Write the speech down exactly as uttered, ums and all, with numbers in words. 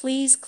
Please